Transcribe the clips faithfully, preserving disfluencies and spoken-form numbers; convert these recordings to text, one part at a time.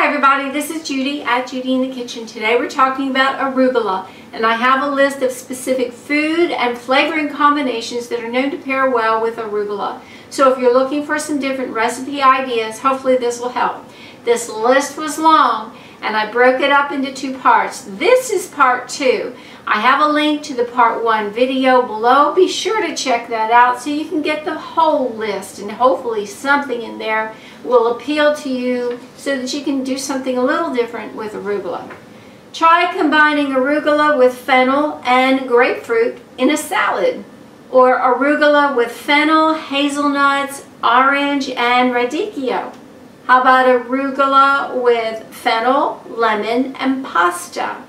Hi everybody, this is Judy at Judy in the Kitchen. Today we're talking about arugula, and I have a list of specific food and flavoring combinations that are known to pair well with arugula. So if you're looking for some different recipe ideas, hopefully this will help. This list was long and I broke it up into two parts. This is part two. I have a link to the part one video below. Be sure to check that out so you can get the whole list, and hopefully something in there will appeal to you so that you can do something a little different with arugula. Try combining arugula with fennel and grapefruit in a salad, or arugula with fennel, hazelnuts, orange, and radicchio. How about arugula with fennel, lemon, and pasta?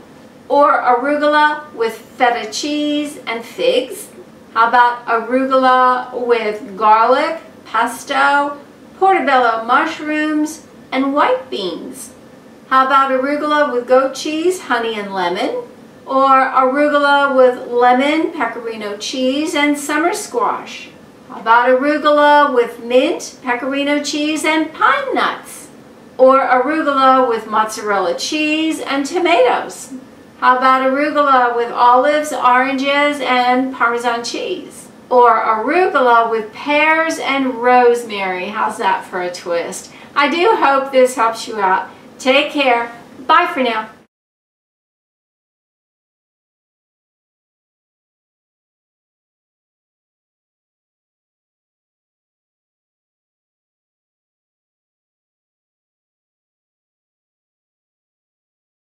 Or arugula with feta cheese and figs? How about arugula with garlic, pesto, portobello mushrooms, and white beans? How about arugula with goat cheese, honey, and lemon? Or arugula with lemon, pecorino cheese, and summer squash? How about arugula with mint, pecorino cheese, and pine nuts? Or arugula with mozzarella cheese and tomatoes? How about arugula with olives, oranges, and Parmesan cheese? Or arugula with pears and rosemary? How's that for a twist? I do hope this helps you out. Take care. Bye for now.